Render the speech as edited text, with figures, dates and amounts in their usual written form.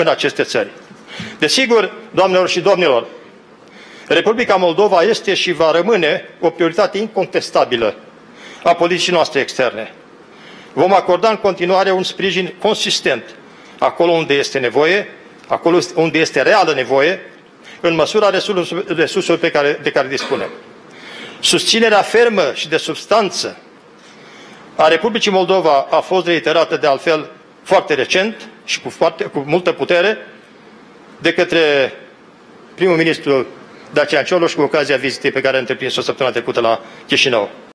în aceste țări. Desigur, doamnelor și domnilor, Republica Moldova este și va rămâne o prioritate incontestabilă a politicii noastre externe. Vom acorda în continuare un sprijin consistent acolo unde este nevoie, acolo unde este reală nevoie, în măsura resurselor de care dispunem. Susținerea fermă și de substanță a Republicii Moldova a fost reiterată de altfel foarte recent și cu multă putere de către primul ministru Dacian Cioloș cu ocazia vizitei pe care a întreprins-o săptămâna trecută la Chișinău.